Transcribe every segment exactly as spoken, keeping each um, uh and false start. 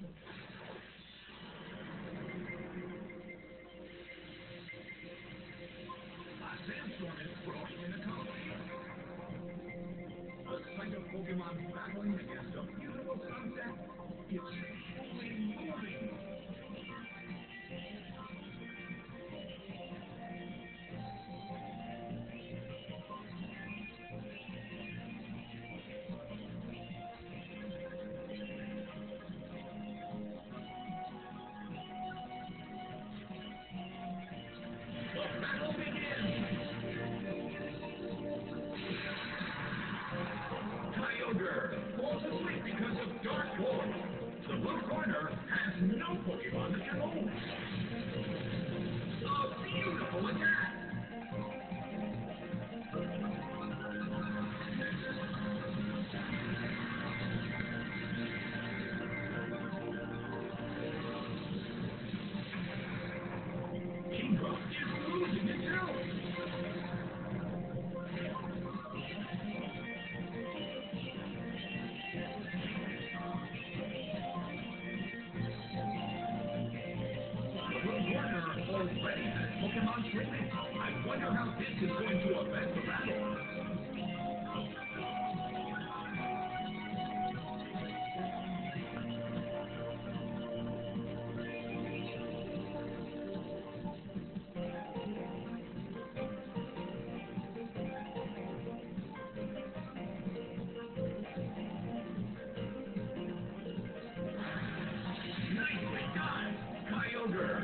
Sandstorm is crawling in the colony. A sight of Pokémon battling against a beautiful sunset. It's fully moving. The battle begins. Falls asleep because of Dark Lord. The blue corner has no Pokemon that can hold. A beautiful attack! Kingdra is losing itself! Already has Pokemon treatment. I wonder how this is going to affect the battle. Nicely done! Kyogre!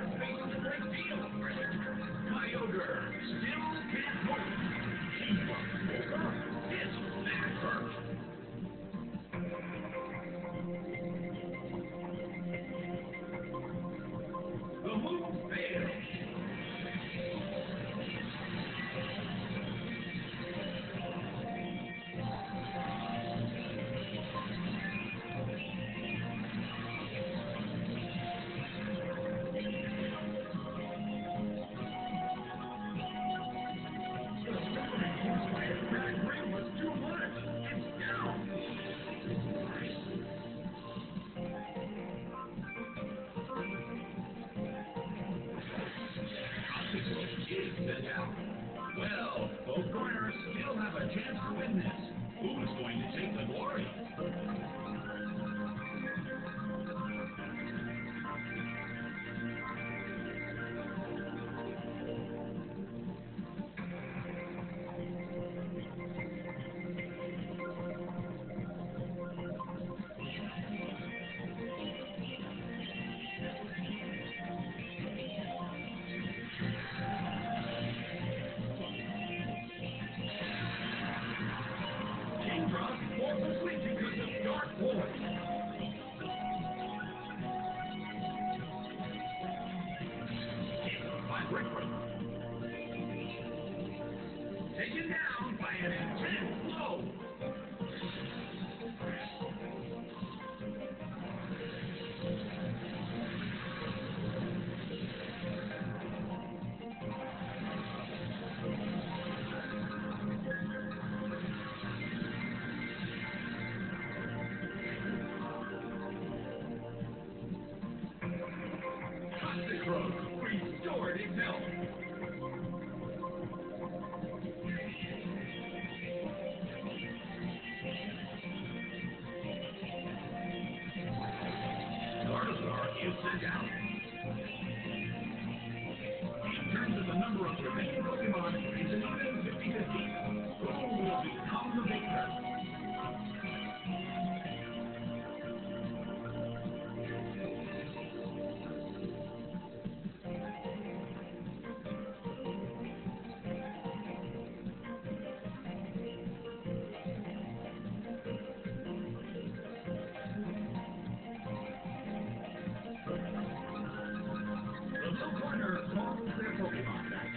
Well, both corners still have a chance to win this. Who's going to take the glory? Taken down by an intense blow. Toxicroak restored itself. Is sent out. In terms of the number of remaining Pokemon, it's an even fifty fifty. Who will become the victor? The corner calls their Pokemon back.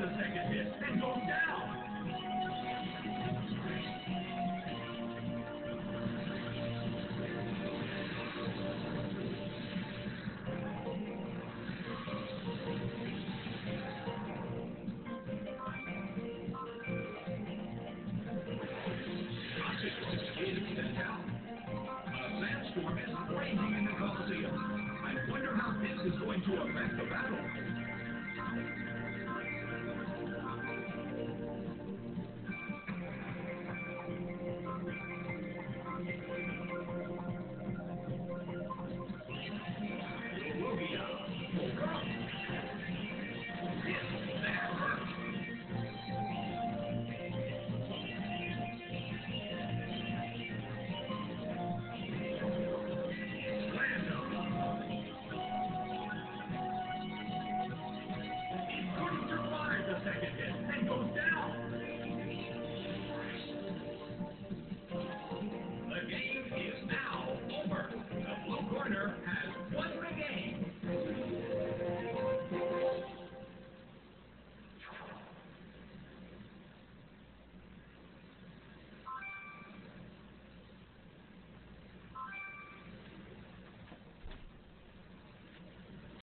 Second hit and goes down.